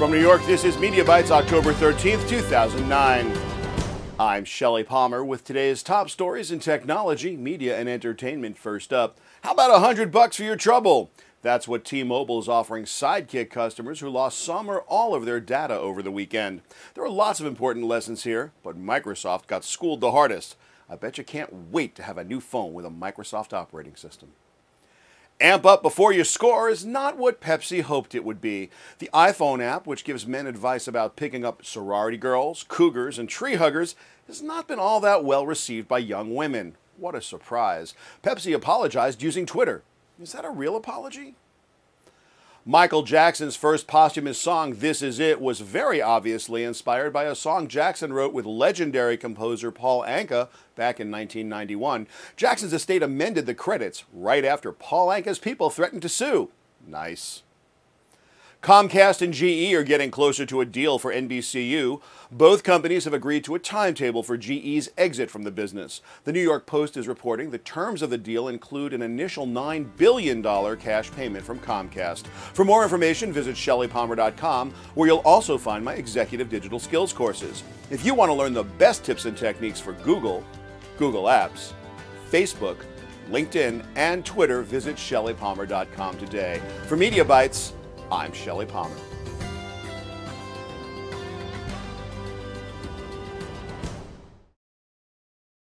From New York, this is Media Bites, October 13th, 2009. I'm Shelly Palmer with today's top stories in technology, media, and entertainment. First up, how about $100 for your trouble? That's what T-Mobile is offering Sidekick customers who lost some or all of their data over the weekend. There are lots of important lessons here, but Microsoft got schooled the hardest. I bet you can't wait to have a new phone with a Microsoft operating system. Amp up before you score is not what Pepsi hoped it would be. The iPhone app, which gives men advice about picking up sorority girls, cougars, and tree huggers, has not been all that well received by young women. What a surprise. Pepsi apologized using Twitter. Is that a real apology? Michael Jackson's first posthumous song, This Is It, was very obviously inspired by a song Jackson wrote with legendary composer Paul Anka back in 1991. Jackson's estate amended the credits right after Paul Anka's people threatened to sue. Nice. Comcast and GE are getting closer to a deal for NBCU. Both companies have agreed to a timetable for GE's exit from the business. The New York Post is reporting the terms of the deal include an initial $9 billion cash payment from Comcast. For more information, visit ShellyPalmer.com, where you'll also find my executive digital skills courses. If you want to learn the best tips and techniques for Google, Google Apps, Facebook, LinkedIn, and Twitter, visit ShellyPalmer.com today. For Media Bites, I'm Shelly Palmer.